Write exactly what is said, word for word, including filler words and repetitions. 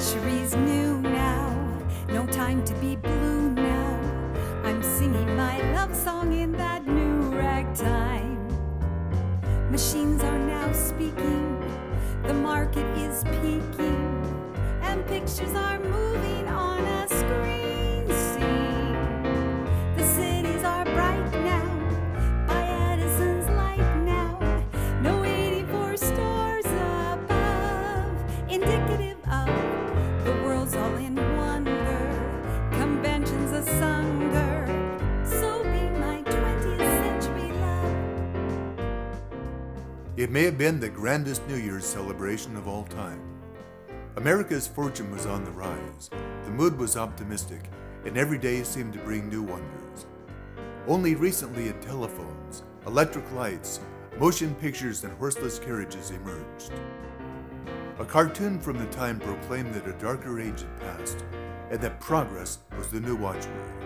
Centuries new now, no time to be blue now. I'm singing my love song in that new ragtime. Machines are now speaking, the market is peaking, and pictures are moving on a screen scene. The cities are bright now, by Edison's light now. No waiting for stars above, indicative of all in wonder, conventions asunder. So be my twentieth century love. It may have been the grandest New Year's celebration of all time. America's fortune was on the rise, the mood was optimistic, and every day seemed to bring new wonders. Only recently had telephones, electric lights, motion pictures, and horseless carriages emerged. A cartoon from the time proclaimed that a darker age had passed and that progress was the new watchword.